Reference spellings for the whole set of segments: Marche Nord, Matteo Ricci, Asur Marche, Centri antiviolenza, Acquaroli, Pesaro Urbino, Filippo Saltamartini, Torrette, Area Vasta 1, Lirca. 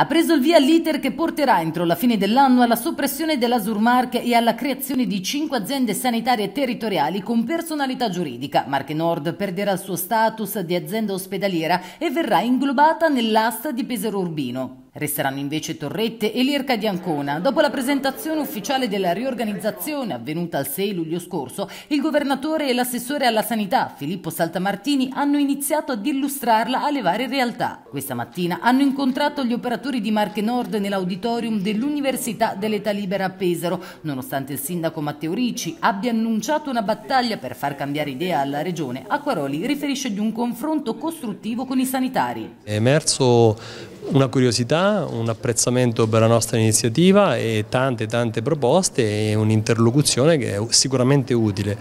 Ha preso il via l'iter che porterà entro la fine dell'anno alla soppressione dell'Asur Marche e alla creazione di 5 aziende sanitarie territoriali con personalità giuridica. Marche Nord perderà il suo status di azienda ospedaliera e verrà inglobata nell'asta di Pesaro Urbino. Resteranno invece Torrette e Lirca di Ancona. Dopo la presentazione ufficiale della riorganizzazione avvenuta il 6 luglio scorso, il governatore e l'assessore alla sanità Filippo Saltamartini hanno iniziato ad illustrarla alle varie realtà. Questa mattina hanno incontrato gli operatori di Marche Nord nell'auditorium dell'Università dell'Età Libera a Pesaro, nonostante il sindaco Matteo Ricci abbia annunciato una battaglia per far cambiare idea alla regione. Acquaroli riferisce di un confronto costruttivo con i sanitari. È emerso una curiosità, un apprezzamento per la nostra iniziativa e tante proposte e un'interlocuzione che è sicuramente utile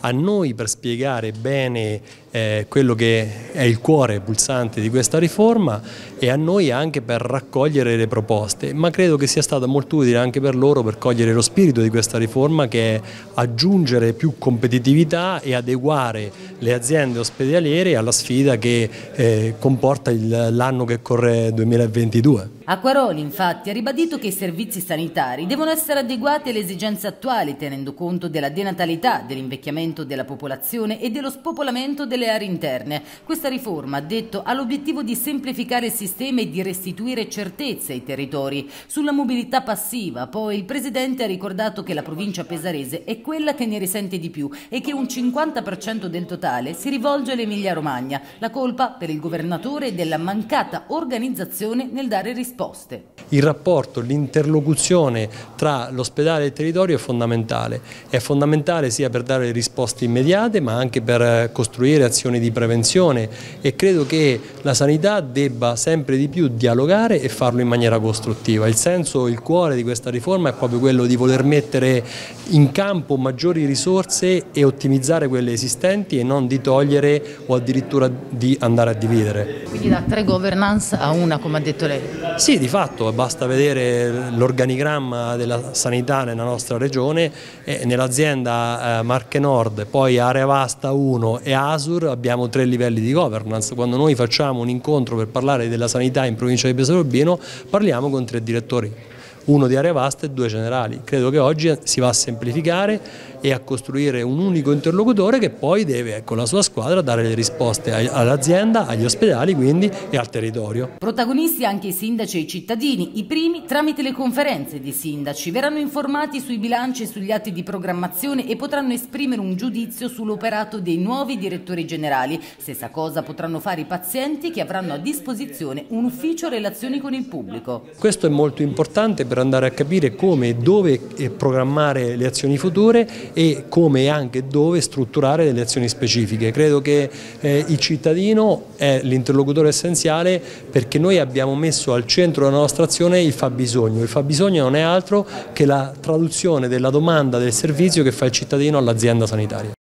a noi per spiegare bene quello che è il cuore pulsante di questa riforma e a noi anche per raccogliere le proposte, ma credo che sia stato molto utile anche per loro per cogliere lo spirito di questa riforma, che è aggiungere più competitività e adeguare le aziende ospedaliere alla sfida che comporta l'anno che corre 2022. Acquaroli infatti ha ribadito che i servizi sanitari devono essere adeguati alle esigenze attuali, tenendo conto della denatalità, dell'invecchiamento della popolazione e dello spopolamento delle aree interne. Questa riforma, ha detto, ha l'obiettivo di semplificare il sistema e di restituire certezze ai territori. Sulla mobilità passiva, poi, il Presidente ha ricordato che la provincia pesarese è quella che ne risente di più e che un 50% del totale si rivolge all'Emilia-Romagna. La colpa per il governatore della mancata organizzazione nel dare risposte. Il rapporto, l'interlocuzione tra l'ospedale e il territorio è fondamentale sia per dare risposte immediate ma anche per costruire azioni di prevenzione, e credo che la sanità debba sempre di più dialogare e farlo in maniera costruttiva. Il senso, il cuore di questa riforma è proprio quello di voler mettere in campo maggiori risorse e ottimizzare quelle esistenti e non di togliere o addirittura di andare a dividere. Quindi da tre governance a una, come ha detto lei? Sì, di fatto basta vedere l'organigramma della sanità nella nostra regione. Nell'azienda Marche Nord, poi Area Vasta 1 e Asur, abbiamo tre livelli di governance. Quando noi facciamo un incontro per parlare della sanità in provincia di Pesaro Urbino, parliamo con tre direttori, uno di Area Vasta e due generali. Credo che oggi si va a semplificare e a costruire un unico interlocutore che poi deve con la sua squadra dare le risposte all'azienda, agli ospedali quindi e al territorio. Protagonisti anche i sindaci e i cittadini, i primi tramite le conferenze di sindaci. Verranno informati sui bilanci e sugli atti di programmazione e potranno esprimere un giudizio sull'operato dei nuovi direttori generali. Stessa cosa potranno fare i pazienti, che avranno a disposizione un ufficio relazioni con il pubblico. Questo è molto importante per andare a capire come e dove programmare le azioni future e come e anche dove strutturare delle azioni specifiche. Credo che il cittadino è l'interlocutore essenziale, perché noi abbiamo messo al centro della nostra azione il fabbisogno. Il fabbisogno non è altro che la traduzione della domanda del servizio che fa il cittadino all'azienda sanitaria.